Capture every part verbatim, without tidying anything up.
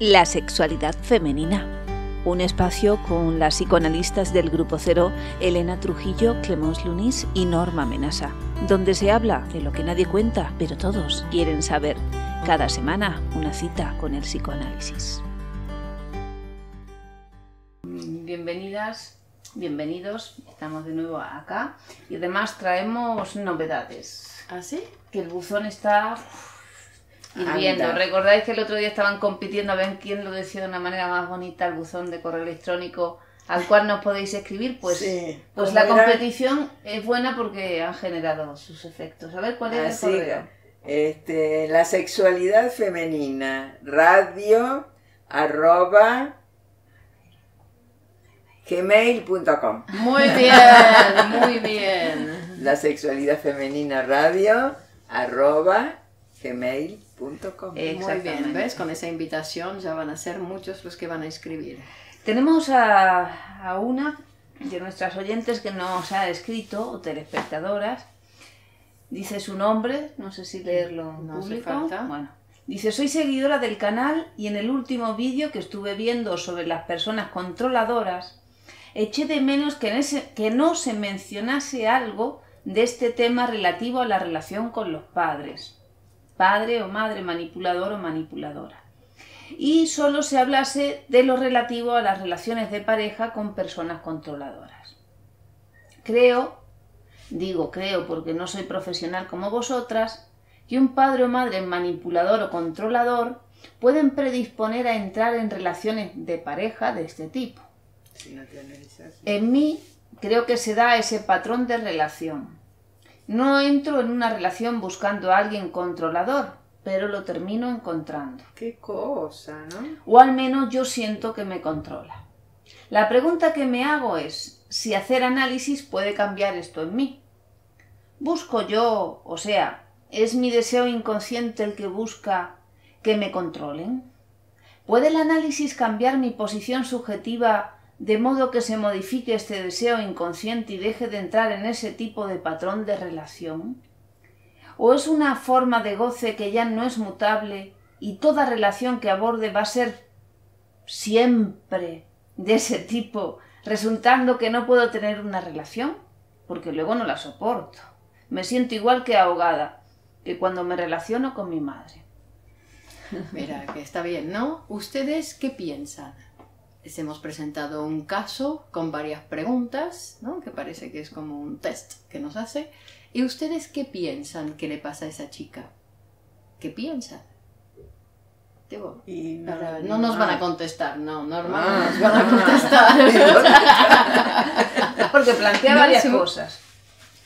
La sexualidad femenina, un espacio con las psicoanalistas del Grupo Cero, Helena Trujillo, Clémence Lunis y Norma Menasa, donde se habla de lo que nadie cuenta, pero todos quieren saber. Cada semana una cita con el psicoanálisis. Bienvenidas, bienvenidos, estamos de nuevo acá y además traemos novedades. ¿Ah, sí? Que el buzón está... Y viendo, recordáis que el otro día estaban compitiendo a ver quién lo decía de una manera más bonita, el buzón de correo electrónico al cual nos podéis escribir, pues, sí, pues la era... competición es buena porque han generado sus efectos. A ver, ¿cuál es Así, el correo? Este, la sexualidad femenina, radio, arroba, gmail punto com. Muy bien, muy bien. La sexualidad femenina, radio, arroba, gmail punto com. Muy bien, ¿ves? Con esa invitación ya van a ser muchos los que van a escribir. Tenemos a, a una de nuestras oyentes que nos ha escrito, o telespectadoras. Dice su nombre, no sé si leerlo en no público. Falta. Bueno, dice, soy seguidora del canal y en el último vídeo que estuve viendo sobre las personas controladoras, eché de menos que, en ese, que no se mencionase algo de este tema relativo a la relación con los padres. Padre o madre, manipulador o manipuladora. Y solo se hablase de lo relativo a las relaciones de pareja con personas controladoras. Creo, digo creo porque no soy profesional como vosotras, que un padre o madre manipulador o controlador pueden predisponer a entrar en relaciones de pareja de este tipo. Si no te analizas, sí. En mí creo que se da ese patrón de relación. No entro en una relación buscando a alguien controlador, pero lo termino encontrando. ¡Qué cosa!, ¿no? O al menos yo siento que me controla. La pregunta que me hago es si hacer análisis puede cambiar esto en mí. ¿Busco yo, o sea, es mi deseo inconsciente el que busca que me controlen? ¿Puede el análisis cambiar mi posición subjetiva de modo que se modifique este deseo inconsciente y deje de entrar en ese tipo de patrón de relación? ¿O es una forma de goce que ya no es mutable y toda relación que aborde va a ser siempre de ese tipo, resultando que no puedo tener una relación? Porque luego no la soporto. Me siento igual que ahogada que cuando me relaciono con mi madre. Mira, que está bien, ¿no? ¿Ustedes qué piensan? Les hemos presentado un caso con varias preguntas, ¿no?, que parece que es como un test que nos hace. ¿Y ustedes qué piensan que le pasa a esa chica? ¿Qué piensan? Debo, y no, para, no nos van a contestar, no, normal ah, nos van a contestar. Porque plantea no, varias sí. cosas.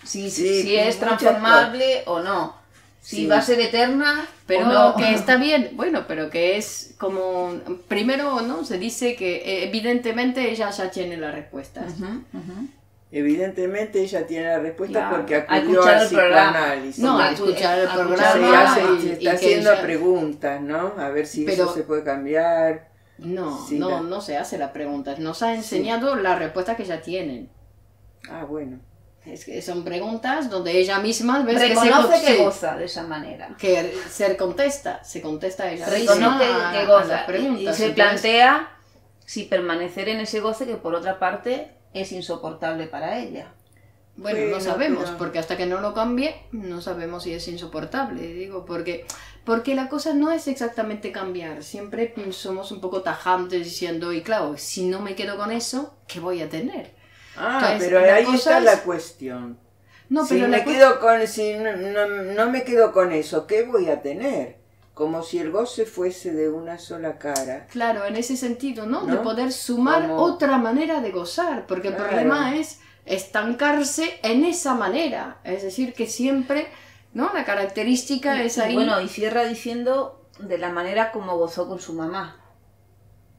Si, sí, si es transformable o no. Si sí. va a ser eterna, pero no, que está bien, bueno, pero que es como, primero, ¿no?, se dice que evidentemente ella ya tiene las respuestas. Uh -huh, uh -huh. Evidentemente ella tiene la respuesta claro. porque acudió al psicoanálisis. No, a escuchar el programa. Se, hace, se está haciendo ella... preguntas, ¿no? A ver si pero... eso se puede cambiar. No, si no, la... no se hace las preguntas, nos ha enseñado sí. las respuestas que ya tienen. Ah, bueno. Es que son preguntas donde ella misma ves reconoce que, se, que goza de esa manera. Que se contesta, se contesta ella misma. Reconoce que goza y, y se plantea si permanecer en ese goce que por otra parte es insoportable para ella. Bueno, sí, no sabemos, no, pero... porque hasta que no lo cambie no sabemos si es insoportable, digo, porque, porque la cosa no es exactamente cambiar, siempre somos un poco tajantes diciendo, y claro, si no me quedo con eso, ¿qué voy a tener? Ah, entonces, pero ahí está es... la cuestión. No, pero si me cu... quedo con, si no, no, no me quedo con eso, ¿qué voy a tener? Como si el goce fuese de una sola cara. Claro, en ese sentido, ¿no? ¿No? De poder sumar ¿Cómo? otra manera de gozar, porque claro. el problema es estancarse en esa manera. Es decir, que siempre, ¿no?, la característica y, es ahí. Y bueno, y cierra diciendo de la manera como gozó con su mamá,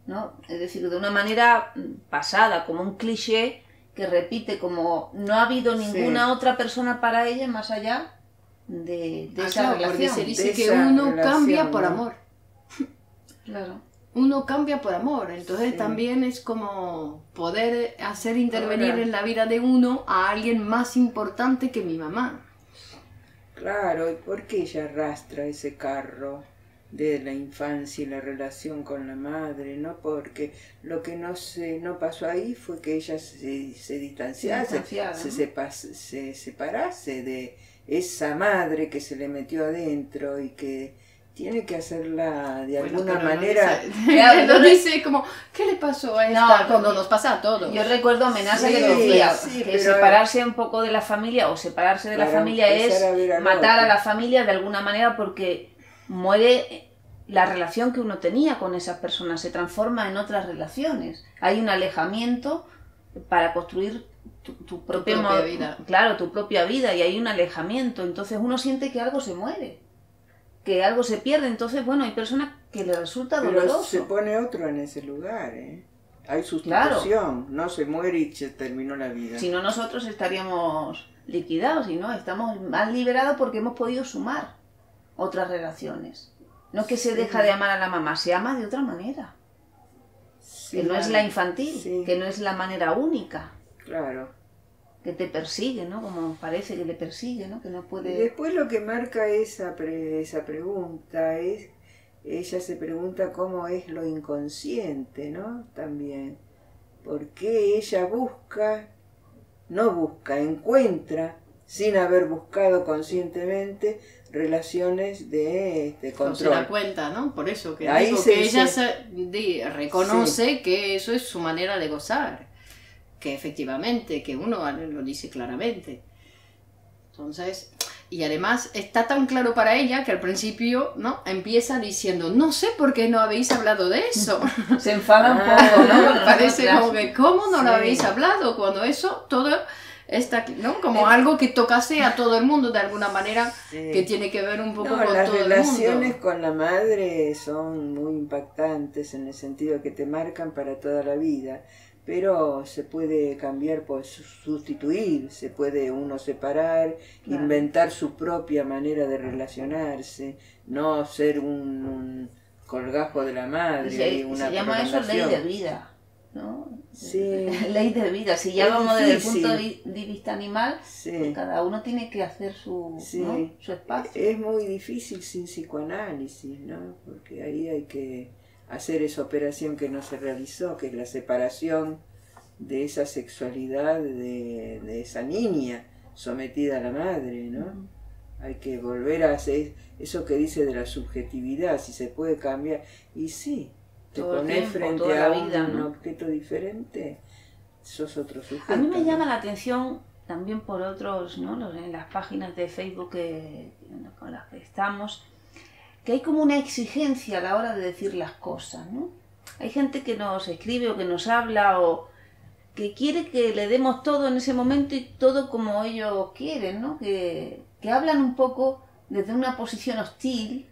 ¿no? Es decir, de una manera pasada, como un cliché, que repite como no ha habido ninguna sí. otra persona para ella más allá de, de ah, esa claro, relación. Porque se dice que uno relación, cambia por ¿no? amor. Claro. Uno cambia por amor, entonces sí. también es como poder hacer intervenir Ahora. en la vida de uno a alguien más importante que mi mamá. Claro, ¿y por qué ella arrastra ese carro? de la infancia y la relación con la madre, ¿no? Porque lo que no se no pasó ahí fue que ella se, se distanciase, se, ¿no? se, sepa, se separase de esa madre que se le metió adentro y que tiene que hacerla de bueno, alguna manera. No lo dice como, ¿qué le pasó a esta? No, cuando nos pasa a todos. Yo recuerdo amenazas sí, que decía sí, que separarse un poco de la familia o separarse de la familia es a a matar otro. a la familia de alguna manera porque muere la relación que uno tenía con esas personas, se transforma en otras relaciones. Hay un alejamiento para construir tu, tu, propio, tu propia vida. Claro, tu propia vida, y hay un alejamiento. Entonces uno siente que algo se muere, que algo se pierde. Entonces, bueno, hay personas que les resulta doloroso. Pero se pone otro en ese lugar, ¿eh? Hay sustitución, claro. No se muere y se terminó la vida. Si no, nosotros estaríamos liquidados, y no, estamos más liberados porque hemos podido sumar otras relaciones. No que se deja de amar a la mamá, se ama de otra manera. Sí, que no es la infantil, sí. Que no es la manera única. Claro. Que te persigue, ¿no? Como parece que le persigue, ¿no? Que no puede... Después lo que marca esa, pre esa pregunta es... Ella se pregunta cómo es lo inconsciente, ¿no? También. ¿Por qué ella busca, no busca, encuentra, sin haber buscado conscientemente... relaciones de este, control. No se da cuenta, ¿no? Por eso que, ahí digo, se, que ella se, de, reconoce sí. que eso es su manera de gozar, que efectivamente, que uno lo dice claramente. Entonces, y además está tan claro para ella que al principio, ¿no? Empieza diciendo, no sé por qué no habéis hablado de eso. Se enfada un poco, ¿no? Parece como que, ¿cómo no sí. lo habéis hablado? Cuando eso, todo... Esta, ¿no? Como algo que tocase a todo el mundo de alguna manera, sí. que tiene que ver un poco no, con todo el mundo. Las relaciones con la madre son muy impactantes en el sentido que te marcan para toda la vida, pero se puede cambiar, pues, sustituir, se puede uno separar, claro. inventar su propia manera de relacionarse, no ser un, un colgajo de la madre. Se, y una se llama eso ley de vida, ¿no? Sí. Ley de vida, si ya vamos desde el punto de vista animal, sí. pues cada uno tiene que hacer su, sí. ¿no? su espacio. Es muy difícil sin psicoanálisis, ¿no? Porque ahí hay que hacer esa operación que no se realizó, que es la separación de esa sexualidad de, de esa niña sometida a la madre, ¿no? Uh-huh. Hay que volver a hacer eso que dice de la subjetividad, si se puede cambiar, y sí. Te pones frente a un, vida, ¿no? un objeto diferente, sos otro sujeto. A mí me llama ¿no? la atención también por otros, ¿no? en las páginas de Facebook que, con las que estamos, que hay como una exigencia a la hora de decir las cosas, ¿no? Hay gente que nos escribe o que nos habla o que quiere que le demos todo en ese momento y todo como ellos quieren, ¿no? Que, que hablan un poco desde una posición hostil.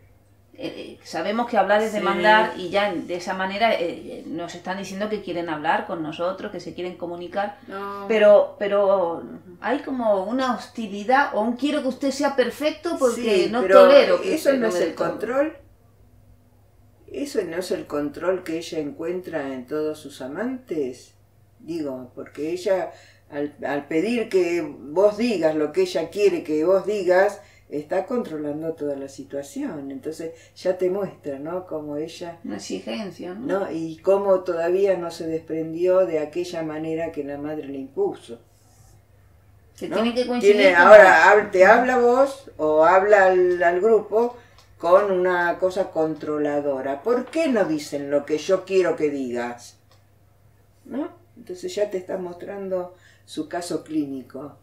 Eh, sabemos que hablar es demandar sí. y ya de esa manera eh, nos están diciendo que quieren hablar con nosotros, que se quieren comunicar, no. pero pero hay como una hostilidad o un quiero que usted sea perfecto porque sí, no tolero que eso no es el control todo. Eso no es el control que ella encuentra en todos sus amantes, digo, porque ella al, al pedir que vos digas lo que ella quiere que vos digas está controlando toda la situación, entonces ya te muestra, ¿no? Como ella... Una exigencia, ¿no? ¿no? Y cómo todavía no se desprendió de aquella manera que la madre le impuso. Que ¿no? tiene que coincidir tiene, con Ahora, vos. te habla vos o habla al, al grupo con una cosa controladora. ¿Por qué no dicen lo que yo quiero que digas? ¿No? Entonces ya te está mostrando su caso clínico,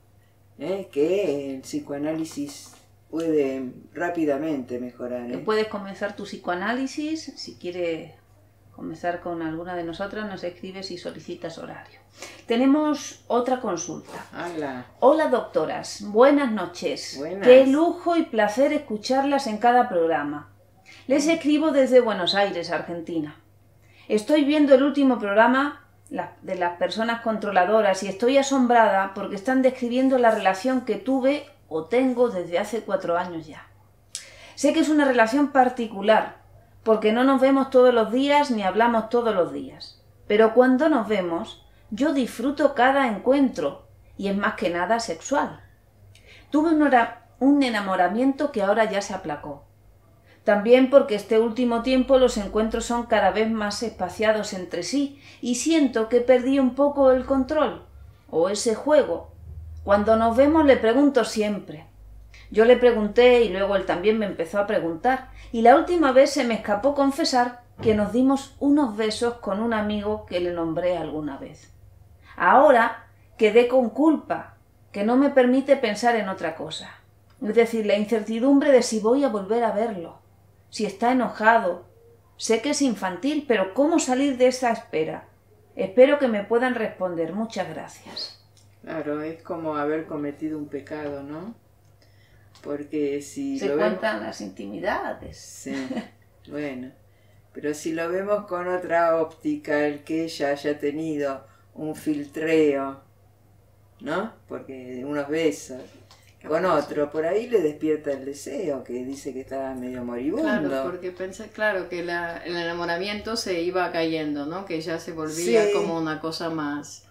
¿eh? Que el psicoanálisis... puede rápidamente mejorar. ¿eh? Puedes comenzar tu psicoanálisis, si quieres comenzar con alguna de nosotras, nos escribes y solicitas horario. Tenemos otra consulta. Hola. Hola doctoras, buenas noches. Buenas. Qué lujo y placer escucharlas en cada programa. Les escribo desde Buenos Aires, Argentina. Estoy viendo el último programa de las personas controladoras y estoy asombrada porque están describiendo la relación que tuve o tengo desde hace cuatro años ya. Sé que es una relación particular, porque no nos vemos todos los días ni hablamos todos los días. Pero cuando nos vemos, yo disfruto cada encuentro, y es más que nada sexual. Tuve un, un enamoramiento que ahora ya se aplacó. También porque este último tiempo los encuentros son cada vez más espaciados entre sí y siento que perdí un poco el control, o ese juego. Cuando nos vemos le pregunto siempre. Yo le pregunté y luego él también me empezó a preguntar, y la última vez se me escapó confesar que nos dimos unos besos con un amigo que le nombré alguna vez. Ahora quedé con culpa, que no me permite pensar en otra cosa. Es decir, la incertidumbre de si voy a volver a verlo, si está enojado. Sé que es infantil, pero ¿cómo salir de esa espera? Espero que me puedan responder. Muchas gracias. Claro, es como haber cometido un pecado, ¿no? Porque si se lo cuentan vemos... las intimidades. Sí, bueno. Pero si lo vemos con otra óptica, el que ella haya tenido un filtreo, ¿no? Porque unos besos, con otro, por ahí le despierta el deseo, que dice que estaba medio moribundo. Claro, porque pensé, claro, que la, el enamoramiento se iba cayendo, ¿no? Que ya se volvía sí. como una cosa más...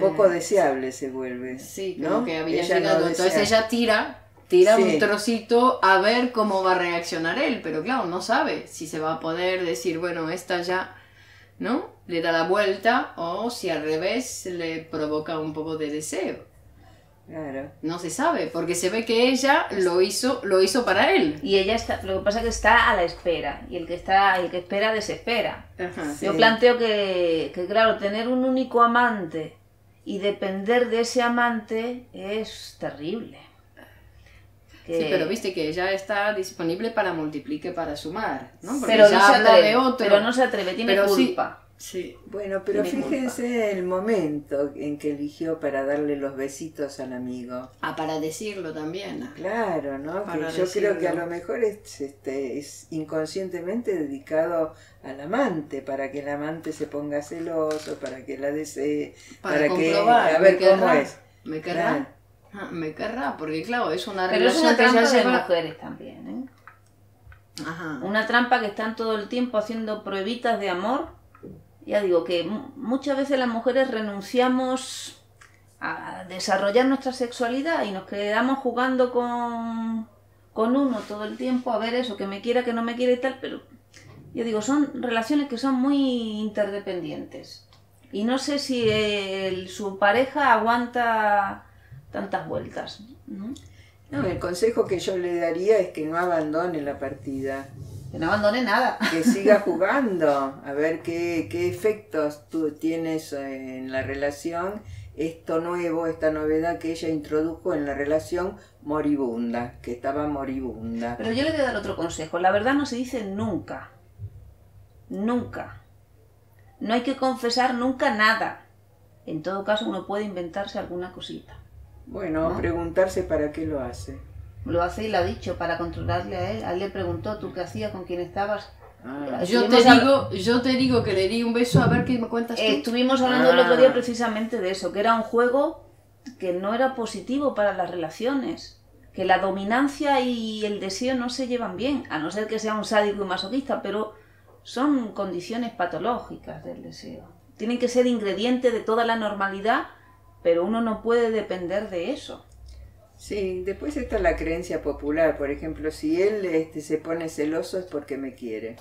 Poco eh, deseable se vuelve. Sí, ¿no? Como que había ella llegado. No Entonces ella tira... Tira sí. un trocito a ver cómo va a reaccionar él, pero claro, no sabe si se va a poder decir, bueno, esta ya, ¿no? Le da la vuelta, o si al revés le provoca un poco de deseo. Claro. No se sabe, porque se ve que ella lo hizo, lo hizo para él. Y ella está, lo que pasa es que está a la espera, y el que está, el que espera desespera. Ajá, sí. Yo planteo que, que, claro, tener un único amante y depender de ese amante es terrible. Sí, pero viste que ella está disponible para multiplicar, para sumar, ¿no? Porque pero, ya no se habla atreve, de otro. Pero no se atreve, tiene pero culpa. Sí, sí. Bueno, pero tiene fíjense culpa. El momento en que eligió para darle los besitos al amigo. Ah, para decirlo también. Claro, ¿no? Para yo decirlo. Creo que a lo mejor es, este, es inconscientemente dedicado al amante, para que el amante se ponga celoso, para que la desee, para, para comprobar, que... A ver, ¿cómo es? ¿Me querrá? Ah, me querrá, porque claro, es una Pero relación es una trampa que de lleva... mujeres también, ¿eh? Ajá. Una trampa que están todo el tiempo haciendo pruebitas de amor. Ya digo que muchas veces las mujeres renunciamos a desarrollar nuestra sexualidad y nos quedamos jugando con, con uno todo el tiempo, a ver eso, que me quiera, que no me quiera y tal, pero yo digo, son relaciones que son muy interdependientes. Y no sé si el, su pareja aguanta... tantas vueltas, ¿no? No, el consejo que yo le daría es que no abandone la partida. Que no abandone nada. Que siga jugando, a ver qué, qué efectos tú tienes en la relación, esto nuevo, esta novedad que ella introdujo en la relación moribunda, que estaba moribunda. Pero yo le voy a dar otro consejo, la verdad no se dice nunca, nunca. No hay que confesar nunca nada. En todo caso uno puede inventarse alguna cosita. Bueno, ¿no? Preguntarse para qué lo hace. Lo hace y lo ha dicho, para controlarle a él. A él le preguntó, ¿tú qué hacías? ¿Con quién estabas? Ah, yo, te digo, yo te digo que le di un beso, a ver qué me cuentas tú. Eh, estuvimos hablando ah. el otro día precisamente de eso, que era un juego que no era positivo para las relaciones. Que la dominancia y el deseo no se llevan bien, a no ser que sea un sádico y masoquista, pero son condiciones patológicas del deseo. Tienen que ser ingrediente de toda la normalidad, pero uno no puede depender de eso. Sí, después está la creencia popular, por ejemplo, si él este, se pone celoso es porque me quiere.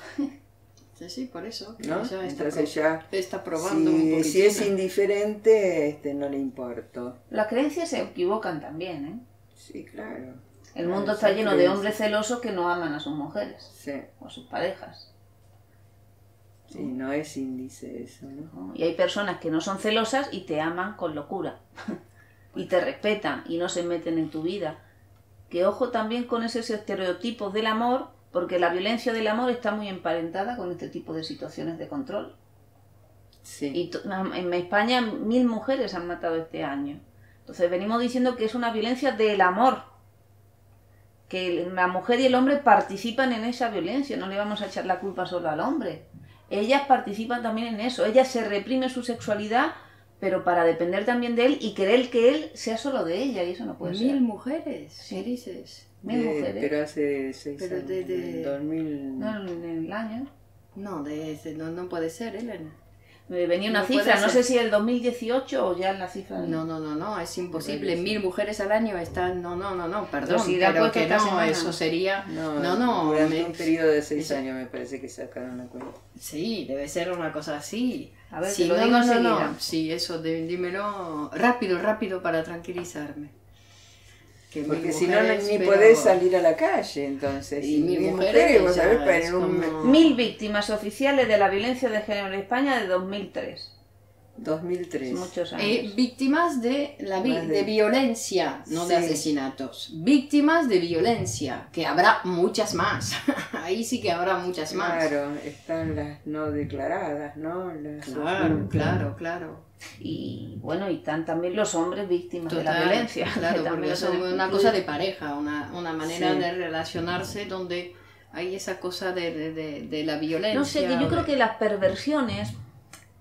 Sí, sí, por eso. ¿No? Ya está. Entonces ya está probando si, un poquitito. Si es indiferente, este, no le importo. Las creencias se equivocan también, ¿eh? Sí, claro. El claro, mundo está lleno creencia. de hombres celosos que no aman a sus mujeres sí. o a sus parejas. Sí, no es índice eso, ¿no? Y hay personas que no son celosas y te aman con locura. Y te respetan y no se meten en tu vida. Que ojo también con esos estereotipos del amor, porque la violencia del amor está muy emparentada con este tipo de situaciones de control. Sí. Y en España mil mujeres han matado este año. Entonces venimos diciendo que es una violencia del amor. Que la mujer y el hombre participan en esa violencia, no le vamos a echar la culpa solo al hombre. Ellas participan también en eso, ella se reprime su sexualidad, pero para depender también de él y querer que él sea solo de ella, y eso no puede ser. Mil mujeres, sí. dices, mil de, mujeres. Pero hace seis pero años, de, de... dos mil... No, en el año. No, de, de, no, no puede ser, Helena. venía una no cifra, no sé si el dos mil dieciocho o ya en la cifra. No, no, no, no, es imposible. Sí. Mil mujeres al año están. No, no, no, no, perdón. Si pero que no, semana. Eso sería. No, no, no durante me... un periodo de seis eso... años me parece que sacaron la cuenta. Sí, debe ser una cosa así. A ver, sí, te lo no, digo no, no. Sí, eso, de, dímelo rápido, rápido para tranquilizarme. Que porque si no, ni pero... podés salir a la calle, entonces. Y mil mujeres, mujeres ya, ver, como... Mil víctimas oficiales de la violencia de género en España de dos mil tres. dos mil tres. Muchos años. Eh, víctimas de, la vi de... de violencia, no sí. de asesinatos. Víctimas de violencia, que habrá muchas más. Ahí sí que habrá muchas más. Claro, están las no declaradas, ¿no? Las claro, ocultas. claro, claro. Y bueno, y están también los hombres víctimas Total, de la violencia. Claro, porque eso es una cosa de pareja, una, una manera sí. de relacionarse donde hay esa cosa de, de, de, de la violencia. No sé, que yo creo que las perversiones,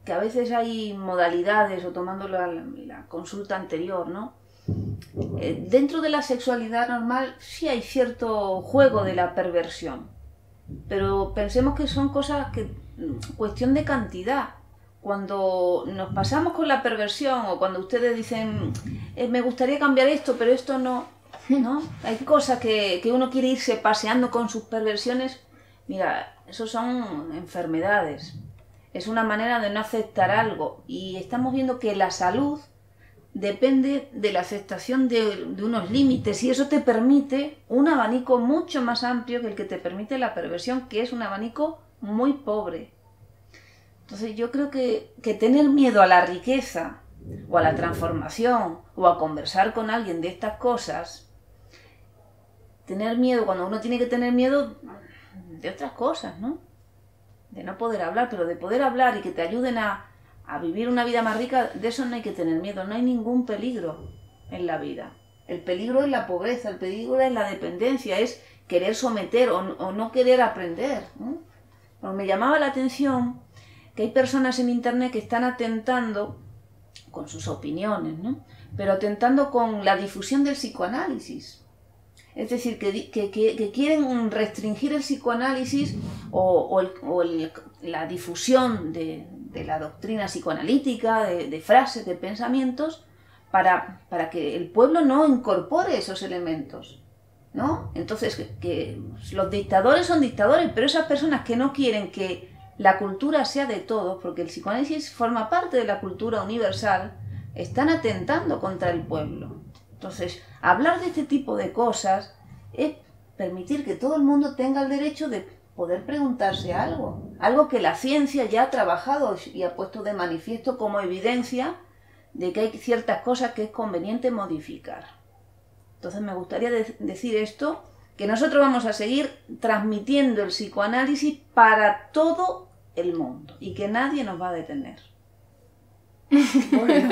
que a veces hay modalidades, o tomando la, la consulta anterior, ¿no? Eh, dentro de la sexualidad normal sí hay cierto juego de la perversión, pero pensemos que son cosas que, cuestión de cantidad. Cuando nos pasamos con la perversión o cuando ustedes dicen eh, me gustaría cambiar esto, pero esto no, ¿no? Hay cosas que, que uno quiere irse paseando con sus perversiones. Mira, eso son enfermedades. Es una manera de no aceptar algo. Y estamos viendo que la salud depende de la aceptación de, de unos límites. Y eso te permite un abanico mucho más amplio que el que te permite la perversión, que es un abanico muy pobre. Entonces yo creo que, que tener miedo a la riqueza, o a la transformación, o a conversar con alguien de estas cosas, tener miedo, cuando uno tiene que tener miedo de otras cosas, ¿no? De no poder hablar, pero de poder hablar y que te ayuden a, a vivir una vida más rica, de eso no hay que tener miedo, no hay ningún peligro en la vida. El peligro es la pobreza, el peligro es la dependencia, es querer someter o, o no querer aprender, ¿no? Pues me llamaba la atención que hay personas en internet que están atentando con sus opiniones, ¿no? Pero atentando con la difusión del psicoanálisis. Es decir, que, que, que quieren restringir el psicoanálisis o, o, el, o el, la difusión de, de la doctrina psicoanalítica, de, de frases, de pensamientos, para, para que el pueblo no incorpore esos elementos, ¿no? Entonces, que, que los dictadores son dictadores, pero esas personas que no quieren que la cultura sea de todos, porque el psicoanálisis forma parte de la cultura universal, están atentando contra el pueblo. Entonces, hablar de este tipo de cosas es permitir que todo el mundo tenga el derecho de poder preguntarse algo, algo que la ciencia ya ha trabajado y ha puesto de manifiesto como evidencia de que hay ciertas cosas que es conveniente modificar. Entonces me gustaría de- decir esto, que nosotros vamos a seguir transmitiendo el psicoanálisis para todo el mundo y que nadie nos va a detener. Bueno.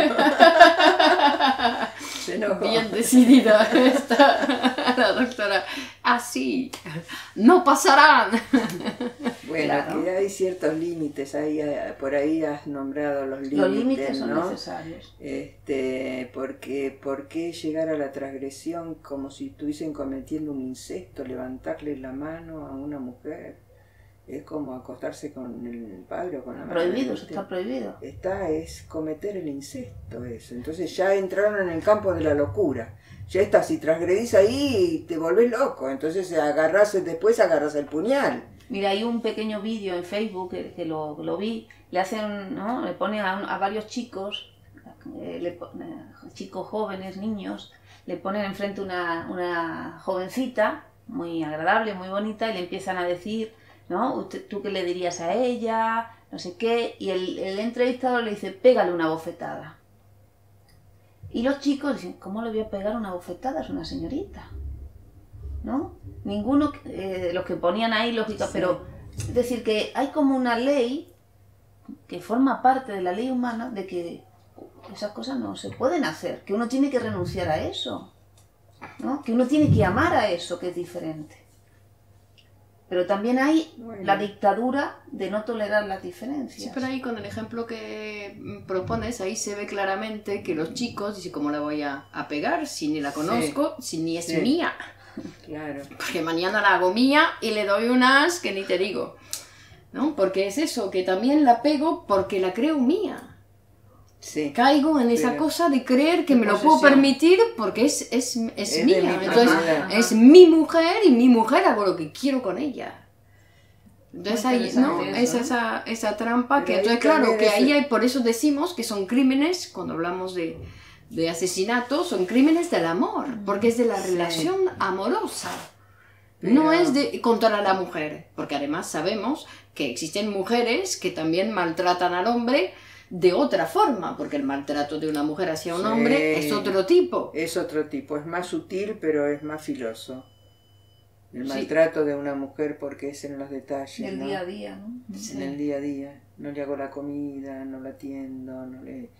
Se enojó. Bien decidida está la doctora. Así, no pasarán. Bueno, claro, que hay ciertos límites, ahí, por ahí has nombrado los límites. Los límites son, ¿no?, necesarios. Este, porque, ¿por qué llegar a la transgresión como si estuviesen cometiendo un incesto, levantarle la mano a una mujer? Es como acostarse con el padre o con la madre. Prohibido, eso está prohibido. Está, es cometer el incesto, eso. Entonces ya entraron en el campo de la locura. Ya está, si transgredís ahí te volvés loco. Entonces agarrás, después agarrás el puñal. Mira, hay un pequeño vídeo en Facebook que, que lo, lo vi. Le hacen, ¿no? Le ponen a, un, a varios chicos, eh, le, eh, chicos jóvenes, niños, le ponen enfrente una, una jovencita muy agradable, muy bonita, y le empiezan a decir, ¿no? Usted, ¿tú qué le dirías a ella? No sé qué. Y el, el entrevistador le dice, pégale una bofetada. Y los chicos dicen, ¿cómo le voy a pegar una bofetada? Es una señorita, ¿no? Ninguno de eh, los que ponían ahí, lógica, sí. Pero es decir, que hay como una ley que forma parte de la ley humana de que esas cosas no se pueden hacer, que uno tiene que renunciar a eso, ¿no? Que uno tiene que amar a eso que es diferente. Pero también hay, bueno, la dictadura de no tolerar las diferencias. Sí, pero ahí con el ejemplo que propones, ahí se ve claramente que los chicos dicen, ¿cómo la voy a, a pegar si ni la conozco, sí, si ni es sí. mía? Claro. Porque mañana la hago mía y le doy unas que ni te digo. ¿no? Porque es eso, que también la pego porque la creo mía. Sí. Caigo en esa cosa de creer que me lo puedo permitir porque es, es, es, es mía. Mi Entonces, ajá, ajá. es mi mujer y mi mujer hago lo que quiero con ella. Entonces ahí, ¿no? Eso, es esa, esa trampa pero que, entonces claro, que ahí hay, por eso decimos que son crímenes, cuando hablamos de, de asesinatos, son crímenes del amor, porque es de la sí. relación amorosa, pero... no es de contra la mujer, porque además sabemos que existen mujeres que también maltratan al hombre de otra forma, porque el maltrato de una mujer hacia un sí. hombre es otro tipo. Es otro tipo, es más sutil pero es más filoso. El maltrato sí. de una mujer porque es en los detalles, en el ¿no? día a día, ¿no? Sí. En el día a día. No le hago la comida, no la atiendo, no le...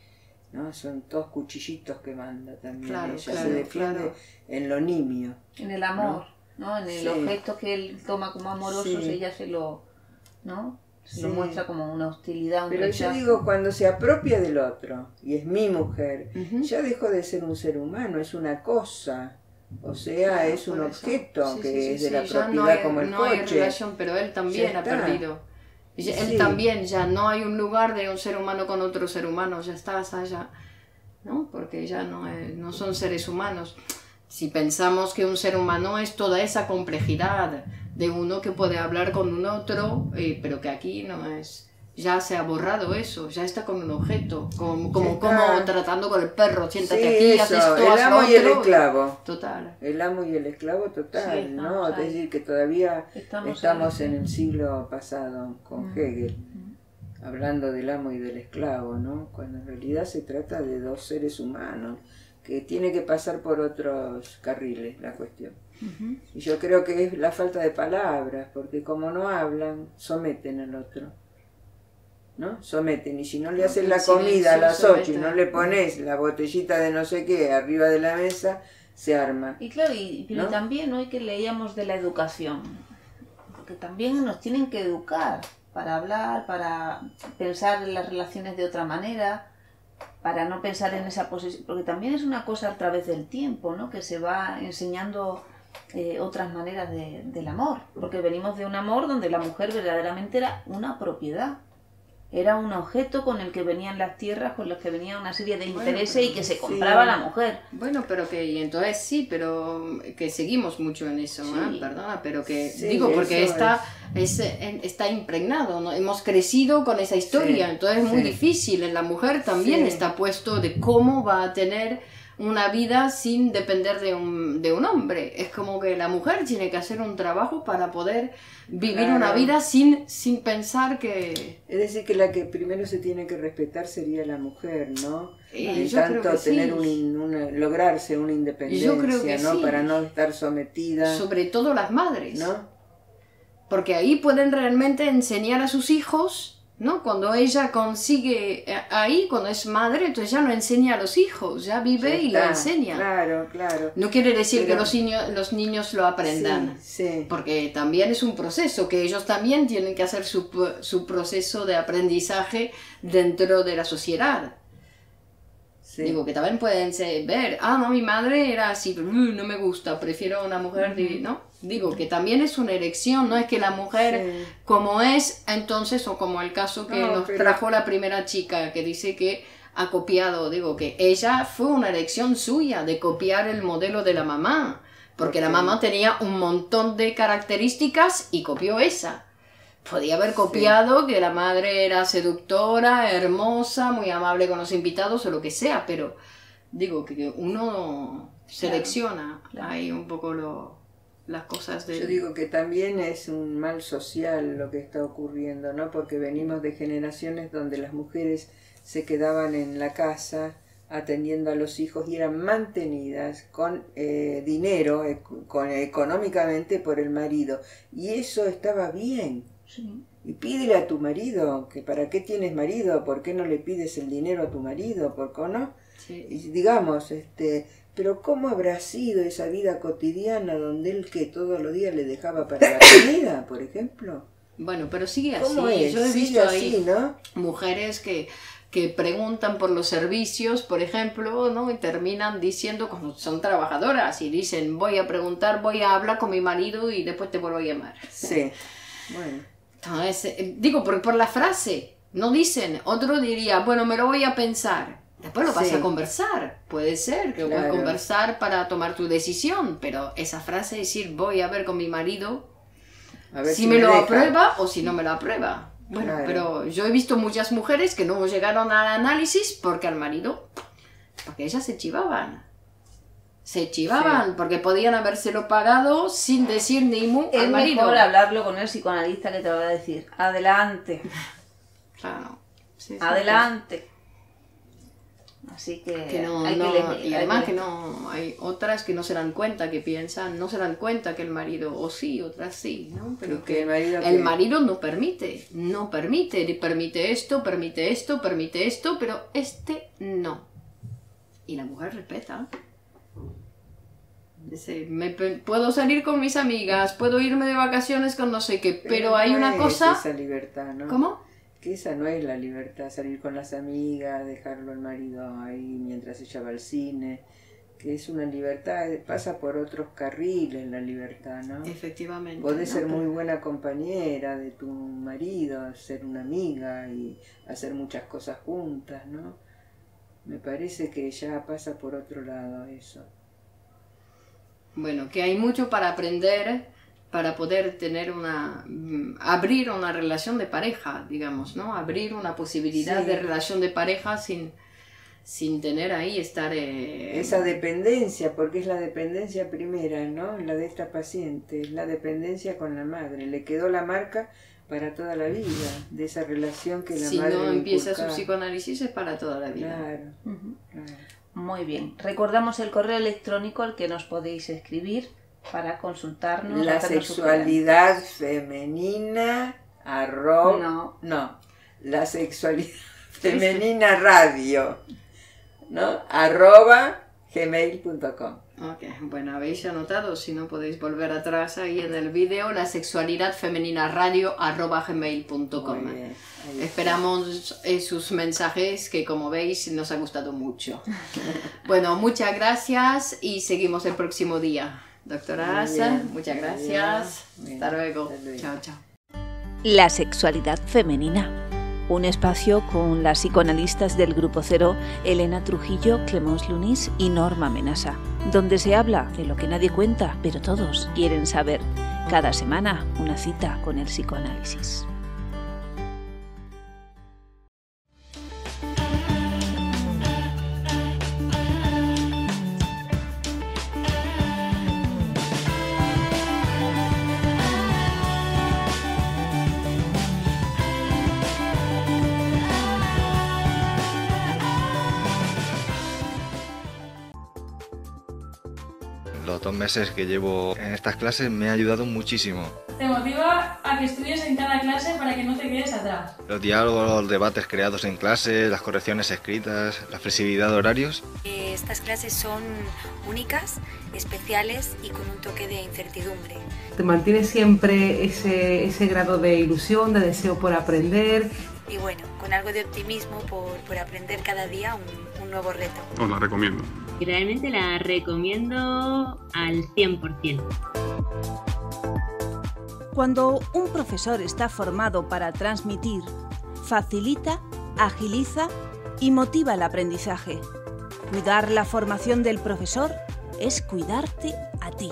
¿no? Son todos cuchillitos que manda también. Claro, ella claro, se defiende claro. en lo nimio. En el amor, ¿no? ¿no? En el sí. objeto que él toma como amorosos, sí. ella se lo... ¿no? Se sí. lo muestra como una hostilidad. Un Pero rechazo. Yo digo, cuando se apropia del otro, y es mi mujer, uh-huh. ya dejó de ser un ser humano, es una cosa... O sea, claro, es un objeto sí, que sí, es sí, de la propiedad no hay, como el no coche. No hay relación, pero él también ha perdido. Ya, sí. Él también, ya no hay un lugar de un ser humano con otro ser humano, ya está, allá, ¿no? Porque ya no, es, no son seres humanos. Si pensamos que un ser humano es toda esa complejidad de uno que puede hablar con un otro, eh, pero que aquí no es... Ya se ha borrado eso, ya está como un objeto, como, como, como tratando con el perro, siéntate sí, aquí, haces esto, el amo y el esclavo. Total. El amo y el esclavo total, sí, ¿no? Es decir, que todavía estamos, estamos en el siglo pasado con mm. Hegel, mm. hablando del amo y del esclavo, ¿no? Cuando en realidad se trata de dos seres humanos, que tiene que pasar por otros carriles la cuestión. Mm-hmm. Y yo creo que es la falta de palabras, porque como no hablan, someten al otro. ¿No? Someten, y si no le no, haces la comida a las ocho y no le pones la botellita de no sé qué arriba de la mesa, se arma. Y claro, y, pero ¿no? también hoy que leíamos de la educación, porque también nos tienen que educar para hablar, para pensar en las relaciones de otra manera, para no pensar en esa posesión, porque también es una cosa a través del tiempo, ¿no? Que se va enseñando eh, otras maneras de, del amor, porque venimos de un amor donde la mujer verdaderamente era una propiedad. Era un objeto con el que venían las tierras, con los que venía una serie de intereses bueno, y que se compraba sí. la mujer. Bueno, pero que y entonces sí, pero que seguimos mucho en eso, sí. ¿eh? Perdona, pero que sí, digo, porque está, es. Es, está impregnado, ¿no? Hemos crecido con esa historia, sí, entonces es sí. muy difícil. En la mujer también sí. está puesto de cómo va a tener una vida sin depender de un, de un hombre. Es como que la mujer tiene que hacer un trabajo para poder vivir claro. una vida sin, sin pensar que... Es decir, que la que primero se tiene que respetar sería la mujer, ¿no? Y eh, tanto tener sí. un, una, lograrse una independencia, yo creo que ¿no? Sí. Para no estar sometida. Sobre todo las madres, ¿no? Porque ahí pueden realmente enseñar a sus hijos... ¿no? Cuando ella consigue ahí, cuando es madre, entonces ya lo enseña a los hijos, ya vive ya y lo enseña. Claro, claro. No quiere decir pero... que los niños, los niños lo aprendan, sí, sí. porque también es un proceso, que ellos también tienen que hacer su, su proceso de aprendizaje dentro de la sociedad. Sí. Digo, que también pueden ver, ah, no, mi madre era así, no me gusta, prefiero a una mujer, uh-huh. de, ¿no? Digo, que también es una elección, no es que la mujer sí. como es, entonces, o como el caso que no, nos pero... trajo la primera chica, que dice que ha copiado, digo, que ella fue una elección suya de copiar el modelo de la mamá, porque okay. la mamá tenía un montón de características y copió esa. Podía haber copiado sí. que la madre era seductora, hermosa, muy amable con los invitados o lo que sea, pero digo que uno selecciona claro, claro. ahí un poco lo, las cosas de... Yo digo que también es un mal social lo que está ocurriendo, ¿no? Porque venimos de generaciones donde las mujeres se quedaban en la casa atendiendo a los hijos y eran mantenidas con eh, dinero, eh, con, eh, económicamente por el marido, y eso estaba bien. Sí. Y pídele a tu marido, que para qué tienes marido, por qué no le pides el dinero a tu marido, por qué no. Sí. Y digamos, este, pero ¿cómo habrá sido esa vida cotidiana donde él que todos los días le dejaba para la comida, por ejemplo? Bueno, pero sigue así. ¿Cómo es? Yo he visto ahí así, ¿no? Mujeres que, que preguntan por los servicios, por ejemplo, ¿no? Y terminan diciendo, como son trabajadoras, y dicen, voy a preguntar, voy a hablar con mi marido y después te vuelvo a llamar. Sí, bueno. Es, digo, por, por la frase, no dicen, otro diría, bueno, me lo voy a pensar. Después lo vas sí. a conversar, puede ser que claro. voy a conversar para tomar tu decisión, pero esa frase, decir, voy a ver con mi marido a ver si, si me, me lo aprueba o si no me lo aprueba. Bueno, claro. pero yo he visto muchas mujeres que no llegaron al análisis porque al marido, porque ellas se chivaban. Se chivaban, sí. porque podían habérselo pagado sin decir ni mu al marido. Es mejor hablarlo con el psicoanalista que te lo va a decir. Adelante. Claro. Sí, adelante. Sí. Así que, que no, hay no, que leer, y además hay que, que no, hay otras que no se dan cuenta, que piensan, no se dan cuenta que el marido, o sí, otras sí, ¿no? Pero que, que el, marido, el que... marido no permite, no permite, permite esto, permite esto, permite esto, pero este no. Y la mujer respeta. Dice, me, puedo salir con mis amigas, puedo irme de vacaciones con no sé qué, pero, pero hay no una es cosa... esa libertad, ¿no? ¿Cómo? Que esa no es la libertad, salir con las amigas, dejarlo al marido ahí mientras ella va al cine, que es una libertad, pasa por otros carriles la libertad, ¿no? Efectivamente. Podés no, ser pero... muy buena compañera de tu marido, ser una amiga y hacer muchas cosas juntas, ¿no? Me parece que ya pasa por otro lado eso. Bueno, que hay mucho para aprender para poder tener una, abrir una relación de pareja, digamos, ¿no? Abrir una posibilidad sí. de relación de pareja sin, sin tener ahí, estar... Eh, esa dependencia, porque es la dependencia primera, ¿no? La de esta paciente, es la dependencia con la madre. Le quedó la marca para toda la vida, de esa relación que la si madre... Si no empieza su psicoanálisis es para toda la vida. Claro, uh-huh. claro. Muy bien, recordamos el correo electrónico al que nos podéis escribir para consultarnos. La sexualidad femenina arroba... No. No, la sexualidad femenina radio, ¿no? arroba gmail punto com. Ok, bueno, habéis anotado, si no podéis volver atrás ahí en el vídeo, la sexualidad femenina radio arroba gmail punto com. Esperamos eh, sus mensajes que, como veis, nos ha gustado mucho. Bueno, muchas gracias y seguimos el próximo día. Doctora Asa, muchas gracias. Bien, hasta luego. Bien. Chao, chao. La sexualidad femenina. Un espacio con las psicoanalistas del Grupo Cero, Helena Trujillo, Clémence Lunis y Norma Menasa, donde se habla de lo que nadie cuenta, pero todos quieren saber. Cada semana, una cita con el psicoanálisis. Meses que llevo en estas clases me ha ayudado muchísimo. Te motiva a que estudies en cada clase para que no te quedes atrás. Los diálogos, los debates creados en clase, las correcciones escritas, la flexibilidad de horarios. Estas clases son únicas, especiales y con un toque de incertidumbre. Te mantiene siempre ese, ese grado de ilusión, de deseo por aprender. Y bueno, con algo de optimismo por, por aprender cada día un, un nuevo reto. Os la recomiendo. Y realmente la recomiendo al cien por cien. Cuando un profesor está formado para transmitir, facilita, agiliza y motiva el aprendizaje. Cuidar la formación del profesor es cuidarte a ti.